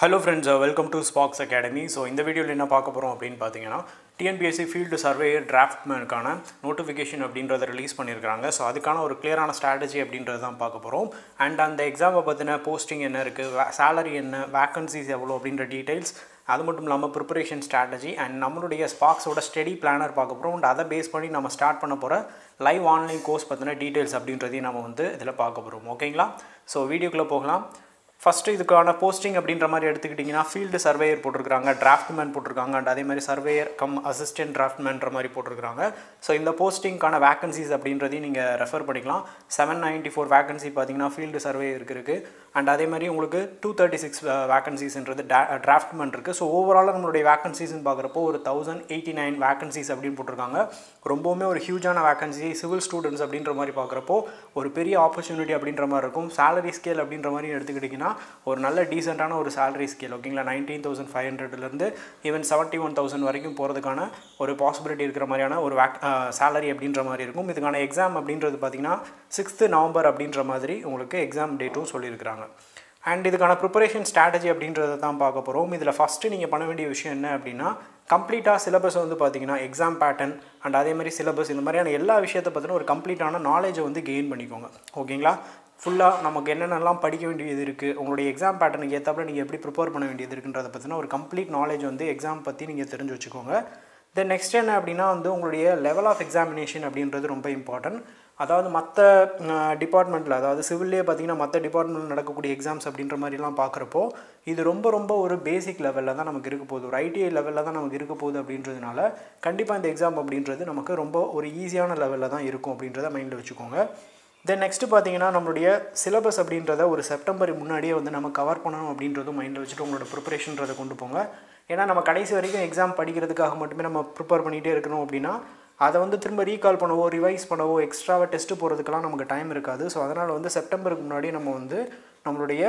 Hello friends, welcome to Sparks Academy. So in the video, let's talk about TNPSC Field Surveyor Draftman notification release. So that's a clear strategy and on the exam posting, salary, vacancies, details. That's the preparation strategy and our Sparks study planner and based on that, we start live online course details. Okay, so video. First, if you have posting, you can field surveyor, draftman, and surveyor come assistant draftman. So, in the posting, vacancies refer to 794 vacancies field surveyor and 236 vacancies in draftman. So, overall, vacancies in 1089 vacancies. Rombo huge vacancy, civil students, a opportunity, salary scale. ஒரு நல்ல டீசன்ட்டான ஒரு salary scale ஓகேங்களா 19500 ல இருந்து even 71000 வரைக்கும் போறதுக்கான ஒரு possibility இருக்கிற மாதிரியான ஒரு salary அப்படின்ற மாதிரி இருக்கும். இதுக்கான exam அப்படிங்கிறது பாத்தீங்கன்னா 6th நவம்பர் அப்படின்ற மாதிரி உங்களுக்கு exam டேட்டும் சொல்லி இருக்காங்க. And இதுக்கான preparation strategy அப்படிங்கறத தான் பார்க்க போறோம். இதுல first நீங்க பண்ண வேண்டிய விஷயம் என்ன அப்படினா complete syllabus வந்து பாத்தீங்கன்னா exam pattern and அதே மாதிரி syllabus இந்த மாதிரியான எல்லா விஷயத்தை பத்தின ஒரு complete ஆன knowledge வந்து gain பண்ணிக்கோங்க ஓகேங்களா. Full நமக்கு என்னென்னலாம் படிக்க வேண்டியது இருக்கு உங்களுடைய exam pattern க்கு ஏத்தாப்ல நீங்க எப்படி prepare பண்ண வேண்டியது இருக்குன்றத பத்தின ஒரு complete knowledge வந்து exam பத்தி நீங்க தெரிஞ்சு வச்சுக்கோங்க. Then next என்ன அப்படினா வந்து உங்களுடைய level of examination அப்படிங்கிறது ரொம்ப important. அதாவது மத்த டிபார்ட்மென்ட்ல அதாவது சிவில்லே பாத்தீங்கன்னா மத்த டிபார்ட்மென்ட்ல நடக்கக்கூடிய एग्जाम्स அப்படிங்கற மாதிரி எல்லாம் பார்க்கறப்போ இது ரொம்ப ரொம்ப ஒரு பேசிக் லெவல்ல தான் நமக்கு இருக்க போகுது. ஒரு ஐடிஐ லெவல்ல தான் நமக்கு இருக்க போகுது அப்படின்றதுனால கண்டிப்பா இந்த एग्जाम அப்படிங்கிறது நமக்கு ரொம்ப ஒரு ஈஸியான லெவல்ல தான் இருக்கும் அப்படிங்கறத மைண்ட்ல வச்சுக்கோங்க. Then next பாத்தீங்கன்னா நம்மளுடைய syllabus அப்படின்றதை ஒரு செப்டம்பர் முன்னாடியே வந்து நம்ம கவர் பண்ணனும் அப்படின்றதும் மைண்ட்ல வச்சிட்டு உங்களோட प्रिपरेशनன்றதை கொண்டு போங்க. ஏன்னா நம்ம கடைசி வரைக்கும் एग्जाम படிக்கிறதுக்காக மட்டுமே நம்ம prepare பண்ணிட்டே இருக்கணும் அப்படினா அதை வந்து திரும்ப ரீகால் பண்ணவோ ரிவைஸ் பண்ணவோ எக்ஸ்ட்ராவா டெஸ்ட் போறதுக்குலாம் நமக்கு டைம் இருக்காது. சோ அதனால வந்து செப்டம்பருக்கு முன்னாடி நம்ம வந்து நம்மளுடைய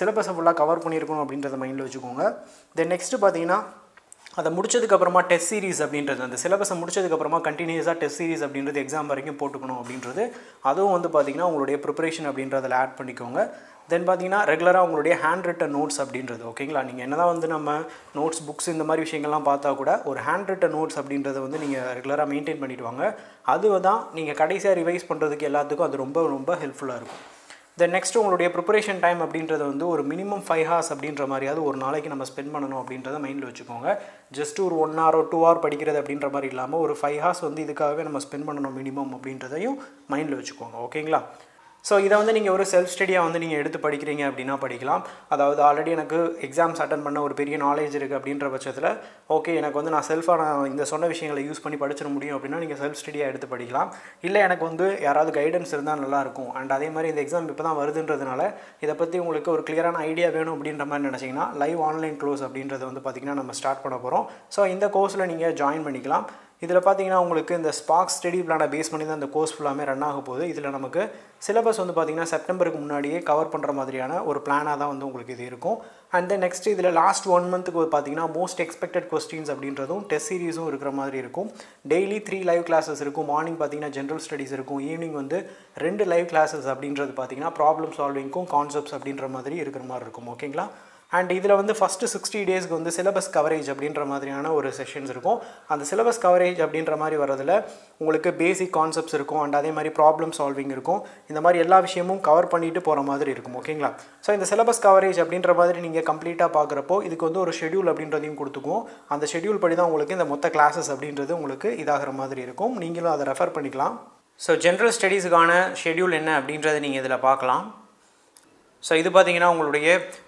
syllabus ஃபுல்லா கவர் பண்ணி இருக்கணும் அப்படின்றதை மைண்ட்ல வச்சுக்கோங்க. Then next பாத்தீங்கன்னா அத முடிச்சதுக்கு அப்புறமா டெஸ்ட் சீரிஸ் அப்படின்றது அந்த சிலபஸ் முடிச்சதுக்கு அப்புறமா கண்டினியூஸா டெஸ்ட் சீரிஸ் அப்படின்றது எக்ஸாம் வரைக்கும் போட்டுக்கணும் அப்படின்றது அதுவும் வந்து பாத்தீங்கன்னா உங்களுடைய प्रिपरेशन அப்படின்றதுல ஆட் பண்ணிக்கோங்க. Then பாத்தீங்கன்னா ரெகுலரா உங்களுடைய ஹேண்ட் ரைட்டன் நோட்ஸ் அப்படின்றது ஓகேங்களா. நீங்க என்னதான் வந்து நம்ம நோட்ஸ் புக்ஸ் இந்த மாதிரி விஷயங்கள் எல்லாம் பார்த்தா கூட ஒரு ஹேண்ட் ரைட்டன் நோட்ஸ் அப்படின்றதை வந்து நீங்க ரெகுலரா மெயின்टेन பண்ணிடுவாங்க. அதுதான் நீங்க கடைசியா ரிவைஸ் பண்றதுக்கு எல்லாத்துக்கும் அது ரொம்ப ரொம்ப ஹெல்ப்ஃபுல்லா இருக்கும். Then next உங்களுடைய preparation time அப்படின்றது வந்து ஒரு minimum 5 hours அப்படின்ற மாதிரியாவது ஒரு நாளைக்கு நம்ம ஸ்பெண்ட் பண்ணனும் அப்படின்றதை மைண்ட்ல வச்சுக்கோங்க. Just ஒரு 1 hour or 2 hour படிக்கிறது அப்படின்ற மாதிரி இல்லாம ஒரு 5 hours வந்து இதுக்காகவே நம்ம ஸ்பெண்ட் பண்ணனும் மினிமம் அப்படின்றதையும் மைண்ட்ல வச்சுக்கோங்க ஓகேங்களா. சோ இத வந்து நீங்க ஒரு செல்ஃப் ஸ்டடியா வந்து நீங்க எடுத்து படிக்கிறீங்க அப்படினா படிக்கலாம். அதாவது ஆல்ரெடி எனக்கு एग्जाम्स அட்டெண்ட் பண்ண ஒரு பெரிய knowledge இருக்கு அப்படின்ற பட்சத்துல ஓகே எனக்கு வந்து நான் செல்ஃபா இந்த சொன்ன விஷயங்களை யூஸ் பண்ணி படிச்சிர முடியும் அப்படினா நீங்க செல்ஃப் ஸ்டடியா எடுத்து படிக்கலாம். இல்ல எனக்கு வந்து யாராவது கைடன்ஸ் இருந்தா நல்லா இருக்கும். and அதே மாதிரி இந்த एग्जाम இப்ப தான் வருதுன்றதுனால இத பத்தி உங்களுக்கு ஒரு கிளியரான ஐடியா வேணும் அப்படின்ற மாதிரி நினைச்சீங்கனா லைவ் ஆன்லைன் கோர்ஸ் அப்படின்றதை வந்து பாத்தீங்கன்னா நம்ம ஸ்டார்ட் பண்ண போறோம். சோ இந்த கோர்ஸ்ல நீங்க ஜாயின் பண்ணிக்கலாம். இதல பாத்தீங்கன்னா உங்களுக்கு இந்த ஸ்பார்க்ஸ் ஸ்டடி பிளான பேஸ் பண்ணி தான் இந்த கோர்ஸ் ஃபுல்லாமே ரன் ஆக போகுது. இதல நமக்கு சிலபஸ் வந்து பாத்தீங்கன்னா செப்டம்பருக்கு முன்னாடியே கவர் பண்ற மாதிரியான ஒரு பிளானா தான் வந்து உங்களுக்கு இது இருக்கும். And then next இதல லாஸ்ட் 1 मंथக்கு பாத்தீங்கன்னா மோஸ்ட் எக்ஸ்பெக்டட் क्वेश्चंस அப்படின்றதும் டெஸ்ட் சீரிஸும் இருக்குற மாதிரி இருக்கும். டெய்லி 3 லைவ் கிளாसेस இருக்கும். மார்னிங் பாத்தீங்கன்னா ஜெனரல் ஸ்டடீஸ் இருக்கும். ஈவினிங் வந்து 2 லைவ் கிளாसेस அப்படின்றது பாத்தீங்கன்னா ப்ராப்ளம் சால்விங்க்கும் கான்செப்ட்ஸ் அப்படின்ற மாதிரி இருக்குற மாதிரி இருக்கும் ஓகேங்களா. And இதல வந்து first 60 days க்கு வந்து syllabus coverage அப்படின்ற மாதிரியான ஒரு செஷன்ஸ் இருக்கும். அந்த syllabus coverage அப்படின்ற மாதிரி வரதுல உங்களுக்கு basic concepts இருக்கும் and அதே மாதிரி problem solving இருக்கும். இந்த மாதிரி எல்லா விஷயமும் கவர் பண்ணிட்டு போற மாதிரி இருக்கும் ஓகேங்களா. சோ இந்த syllabus coverage அப்படின்ற மாதிரி நீங்க கம்ப்ளீட்டா பாக்குறப்போ இதுக்கு வந்து ஒரு ஷெட்யூல் அப்படின்றதையும் கொடுத்துக்குவோம். அந்த ஷெட்யூல் படி தான் உங்களுக்கு இந்த மொத்த classes அப்படின்றது உங்களுக்கு இதாகற மாதிரி இருக்கும். நீங்களும் அத ரெஃபர் பண்ணிக்கலாம். சோ ஜெனரல் ஸ்டடீஸ்கான ஷெட்யூல் என்ன அப்படின்றதை நீங்க இதல பார்க்கலாம். சோ இது பாத்தீங்கன்னா உங்களுடைய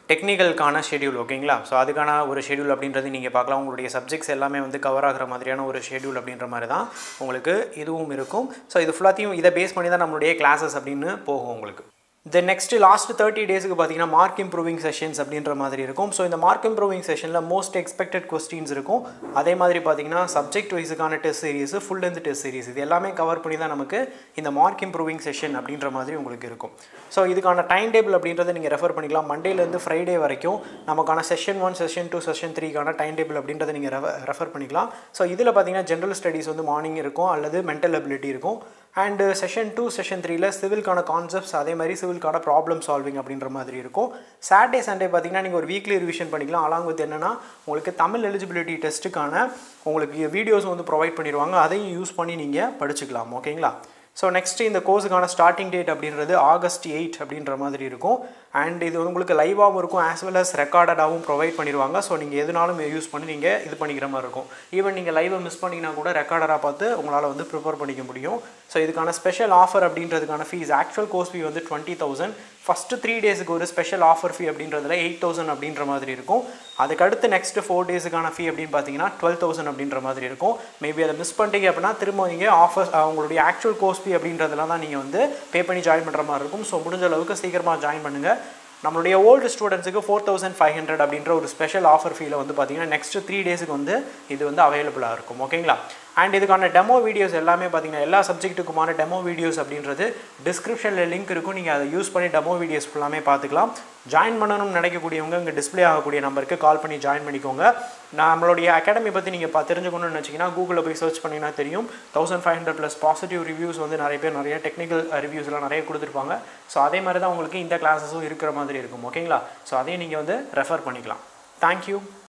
டெக்னிக்கல்கான ஷெட்யூல் ஓகேங்களா. சோ அதுக்கான ஒரு ஷெட்யூல் அப்படின்றது நீங்க பார்க்கலாம். உங்களுடைய சப்ஜெக்ட்ஸ் எல்லாமே வந்து கவர் ஆகுற மாதிரியான ஒரு ஷெட்யூல் அப்படின்ற மாதிரி தான் உங்களுக்கு இதுவும் இருக்கும். சோ இது ஃபுல்லாத்தையும் இத பேஸ் பண்ணி தான் நம்மளுடைய கிளாसेस அப்படினு போகும் உங்களுக்கு. Then next last 30 days க்கு பாத்தீங்கன்னா mark improving sessions அப்படின்ற மாதிரி இருக்கும். சோ இந்த mark improving sessionல most expected questions இருக்கும். அதே மாதிரி பாத்தீங்கன்னா subject wise கான test series, full length test series இது எல்லாமே கவர் பண்ணி தான் நமக்கு இந்த mark improving session அப்படின்ற மாதிரி உங்களுக்கு இருக்கும். சோ இதுக்கான டைம் டேபிள் அப்படின்றதை நீங்க ரெஃபர் பண்ணிக்கலாம். Monday ல இருந்து Friday வரைக்கும் நமக்கான session 1, session 2, session 3 கான டைம் டேபிள் அப்படின்றதை நீங்க ரெஃபர் பண்ணிக்கலாம். சோ இதுல பாத்தீங்கன்னா ஜெனரல் ஸ்டடீஸ் வந்து மார்னிங் இருக்கும் அல்லது mental ability இருக்கும். And session 2, session 3 la civil kana concepts adhe mari civil kana problem solving அப்படிங்கற மாதிரி இருக்கும். Saturday Sunday பாத்தீங்கன்னா நீங்க ஒரு வீக்லி ரிவிஷன் பண்ணிக்கலாம். along with என்னன்னா உங்களுக்கு தமிழ் eligibility test கான உங்களுக்கு வீடியோஸ் வந்து ப்ரொவைட் பண்ணிடுவாங்க. அதையும் யூஸ் பண்ணி நீங்க படிச்சுக்கலாம். ஓகேங்களா? So next in the course கான starting date அப்படிங்கிறது August 8 அப்படிங்கற மாதிரி இருக்கும். And இது உங்களுக்கு லைவாவும் இருக்கும் as well as recorded ஆவும் ப்ரொவைட் பண்ணிடுவாங்க. ஸோ நீங்கள் எதுனாலும் யூஸ் பண்ணி நீங்கள் இது பண்ணிக்கிற மாதிரி இருக்கும். ஈவன் நீங்கள் லைவை மிஸ் பண்ணிங்கன்னா கூட ரெக்கார்டராக பார்த்து உங்களால் வந்து ப்ரிப்பேர் பண்ணிக்க முடியும். ஸோ இதுக்கான ஸ்பெஷல் ஆஃபர் அப்படின்றதுக்கான ஃபீஸ் ஆக்சுவல் கோர்ஸ் ஃபீ வந்து 20,000. ஃபஸ்ட்டு 3 டேஸுக்கு ஒரு ஸ்பெஷல் ஆஃபர் ஃபீ அப்படின்றதுல 8,000 அப்படின்ற மாதிரி இருக்கும். அதுக்கடுத்து நெக்ஸ்ட்டு 4 டேஸுக்கான ஃபீ அப்படின்னு பார்த்தீங்கன்னா 12,000 அப்படின்ற மாதிரி இருக்கும். மேபி அதை மிஸ் பண்ணிட்டீங்க அப்படின்னா திரும்ப நீங்கள் ஆஃபர் உங்களுடைய ஆக்சுவல் கோர்ஸ் ஃபீ அப்படின்றதுலாம் தான் நீங்கள் வந்து பே பண்ணி ஜாயின் பண்ணுற மாதிரி இருக்கும். ஸோ முடிஞ்ச அளவுக்கு சீக்கிரமாக ஜாயின் பண்ணுங்கள். நம்மளுடைய ஓல்டு ஸ்டூடெண்ட்ஸுக்கு 4,500 அப்படின்ற ஒரு ஸ்பெஷல் ஆஃபர் ஃபீல வந்து பார்த்தீங்கன்னா நெக்ஸ்ட் 3 டேஸுக்கு வந்து இது வந்து அவைலபிளாக இருக்கும். ஓகேங்களா? அண்ட் இதுக்கான டெமோ வீடியோஸ் எல்லாமே பார்த்தீங்கன்னா எல்லா சப்ஜெக்ட்டுக்குமான டெமோ வீடியோஸ் அப்படின்றது டிஸ்கிரிப்ஷனில் லிங்க் இருக்கும். நீங்கள் அதை யூஸ் பண்ணி டெமோ வீடியோஸ் எல்லாமே பார்த்துக்கலாம். ஜாயின் பண்ணணும்னு நினைக்கக்கூடியவங்க இங்கே டிஸ்பிளே ஆகக்கூடிய நம்பருக்கு கால் பண்ணி ஜாயின் பண்ணிக்கோங்க. நம்மளுடைய அகாடமி பற்றி நீங்கள் தெரிஞ்சுக்கணும்னு வச்சிங்கன்னா கூகுளில் போய் சர்ச் பண்ணிங்கன்னா தெரியும். 1,500+ பாசிட்டிவ் ரிவ்யூஸ் வந்து நிறைய பேர் நிறைய டெக்னிக்கல் ரிவ்யூஸ்லாம் நிறைய கொடுத்துருப்பாங்க. ஸோ அதே மாதிரி தான் உங்களுக்கு இந்த கிளாஸஸும் இருக்கிற மாதிரி இருக்கும். ஓகேங்களா? ஸோ அதையும் நீங்கள் வந்து ரெஃபர் பண்ணிக்கலாம். தேங்க்யூ.